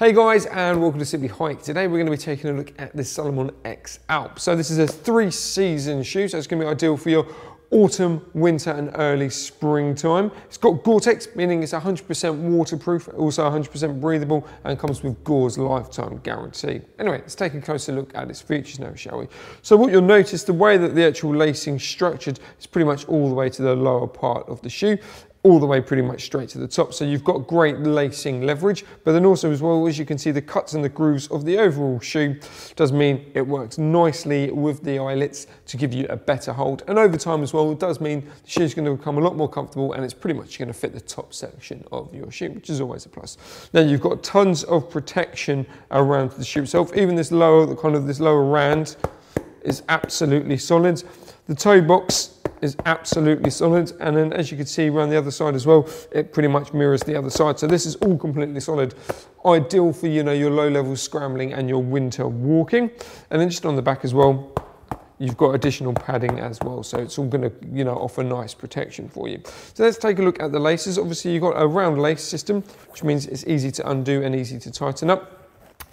Hey guys, and welcome to Simply Hike. Today we're going to be taking a look at this Salomon X Alp. So this is a 3-season shoe, so it's going to be ideal for your autumn, winter and early springtime. It's got Gore-Tex, meaning it's 100% waterproof, also 100% breathable, and comes with Gore's lifetime guarantee. Anyway, let's take a closer look at its features now, shall we? So what you'll notice, the way that the actual lacing's structured is pretty much all the way to the lower part of the shoe, all the way pretty much straight to the top. So you've got great lacing leverage, but then also as well, as you can see, the cuts and the grooves of the overall shoe does mean it works nicely with the eyelets to give you a better hold. And over time as well, it does mean the shoe's going to become a lot more comfortable and it's pretty much going to fit the top section of your shoe, which is always a plus. Now you've got tons of protection around the shoe itself. Even this lower, kind of this lower rand is absolutely solid. The toe box is absolutely solid, and then as you can see around the other side as well, it pretty much mirrors the other side. So this is all completely solid, ideal for, you know, your low level scrambling and your winter walking. And then just on the back as well, you've got additional padding as well, so it's all going to, you know, offer nice protection for you. So let's take a look at the laces. Obviously you've got a round lace system, which means it's easy to undo and easy to tighten up.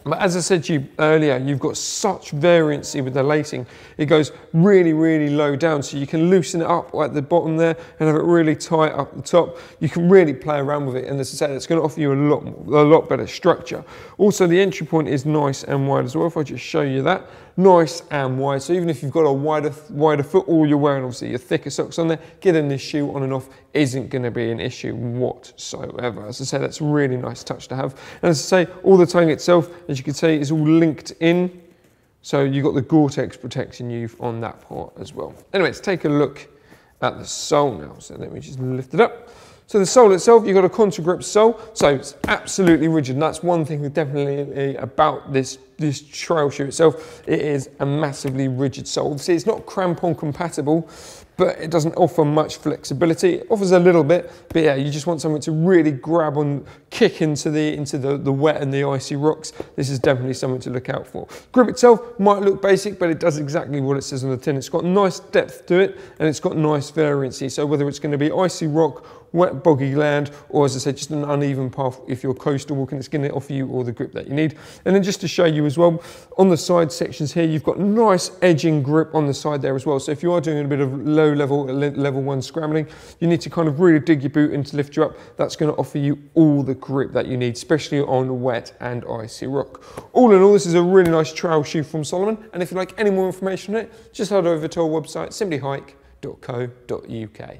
But as I said to you earlier, you've got such variancy with the lacing. It goes really, really low down, so you can loosen it up at the bottom there and have it really tight up the top. You can really play around with it, and as I said, it's going to offer you a lot better structure. Also, the entry point is nice and wide as well. If I just show you that, nice and wide. So even if you've got a wider foot, or you're wearing obviously your thicker socks on there, getting this shoe on and off isn't going to be an issue whatsoever. As I say, that's a really nice touch to have. And as I say, all the tongue itself, as you can see, it's all linked in, so you've got the Gore-Tex protecting you on that part as well. Anyway, let's take a look at the sole now. So let me just lift it up. So the sole itself, you've got a Contagrip sole, so it's absolutely rigid, and that's one thing definitely about this trail shoe itself. It is a massively rigid sole. Obviously it's not crampon compatible, but it doesn't offer much flexibility. It offers a little bit, but yeah, you just want something to really grab on, kick into the wet and the icy rocks. This is definitely something to look out for. Grip itself might look basic, but it does exactly what it says on the tin. It's got nice depth to it, and it's got nice variancy. So whether it's going to be icy rock, wet boggy land, or as I said, just an uneven path if you're coastal walking, it's going to offer you all the grip that you need. And then just to show you as well, on the side sections here, you've got nice edging grip on the side there as well. So if you are doing a bit of low level one scrambling, you need to kind of really dig your boot in to lift you up. That's going to offer you all the grip that you need, especially on wet and icy rock. All in all, this is a really nice trail shoe from Salomon, and if you'd like any more information on it, just head over to our website, simplyhike.co.uk.